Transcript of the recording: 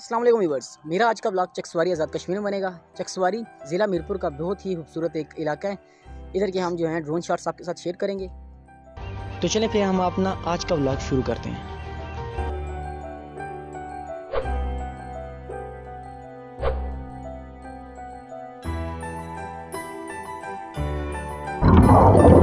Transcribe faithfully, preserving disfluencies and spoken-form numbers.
अस्सलाम वालेकुम व्यूअर्स, मेरा आज का ब्लॉग चक्सवारी आज़ाद कश्मीर में बनेगा। चक्सवारी ज़िला मीरपुर का बहुत ही खूबसूरत एक इलाका है। इधर के हम जो है ड्रोन शॉट्स आपके साथ शेयर करेंगे। तो चलें फिर हम अपना आज का ब्लॉग शुरू करते हैं।